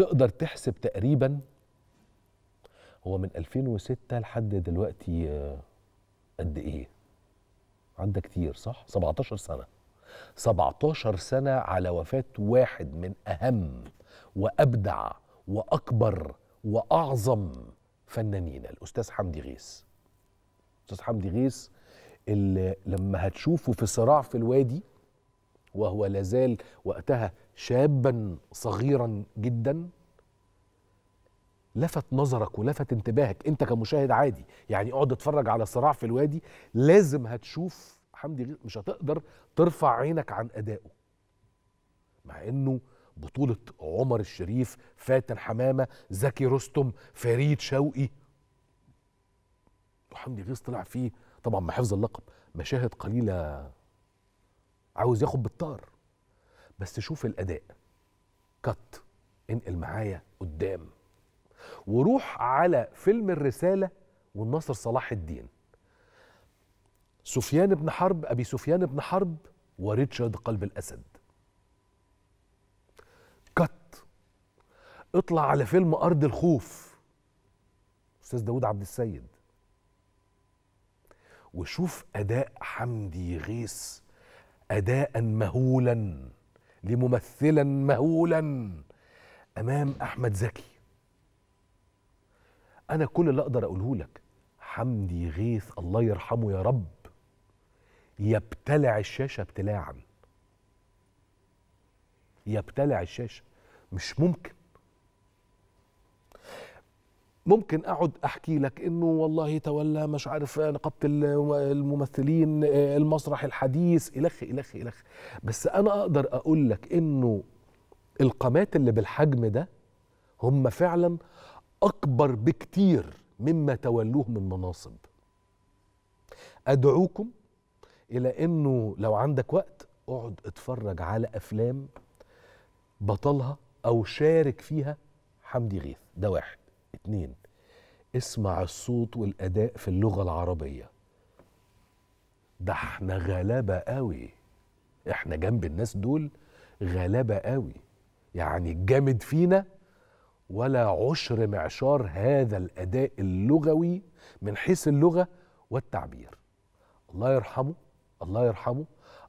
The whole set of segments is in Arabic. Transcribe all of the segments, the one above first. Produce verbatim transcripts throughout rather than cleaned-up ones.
تقدر تحسب تقريبا هو من ألفين وستة لحد دلوقتي قد ايه؟ عدى كتير صح؟ سبعتاشر سنة. سبعتاشر سنة على وفاة واحد من أهم وأبدع وأكبر وأعظم فنانينا، الأستاذ حمدي غيث. الأستاذ حمدي غيث اللي لما هتشوفه في صراع في الوادي وهو لازال وقتها شابا صغيرا جدا، لفت نظرك ولفت انتباهك انت كمشاهد عادي، يعني اقعد اتفرج على صراع في الوادي لازم هتشوف حمدي غيث، مش هتقدر ترفع عينك عن ادائه، مع انه بطولة عمر الشريف، فاتن حمامة، زكي رستم، فريد شوقي، وحمدي غيث طلع فيه طبعا مع حفظ اللقب مشاهد قليلة، عاوز ياخد بالطار، بس شوف الأداء، كت انقل معايا قدام وروح على فيلم الرسالة والنصر صلاح الدين، سفيان بن حرب، أبي سفيان بن حرب وريتشارد قلب الأسد، كت اطلع على فيلم أرض الخوف أستاذ داود عبد السيد، وشوف أداء حمدي غيث، أداء مهولا لممثلا مهولا أمام أحمد زكي. أنا كل اللي أقدر أقوله لك، حمدي غيث الله يرحمه يا رب يبتلع الشاشة ابتلاعا، يبتلع الشاشة، مش ممكن. ممكن اقعد احكي لك انه والله تولى مش عارف نقابه الممثلين، المسرح الحديث، الخ الخ الخ، بس انا اقدر اقول لك انه القامات اللي بالحجم ده هم فعلا اكبر بكتير مما تولوه من مناصب. ادعوكم الى انه لو عندك وقت اقعد اتفرج على افلام بطلها او شارك فيها حمدي غيث، ده واحد. اتنين، اسمع الصوت والأداء في اللغة العربية، ده احنا غلابة قوي، احنا جنب الناس دول غلابة قوي، يعني الجامد فينا ولا عشر معشار هذا الأداء اللغوي من حيث اللغة والتعبير. الله يرحمه، الله يرحمه،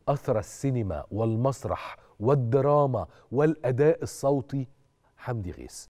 أثر السينما والمسرح والدراما والأداء الصوتي حمدي غيث.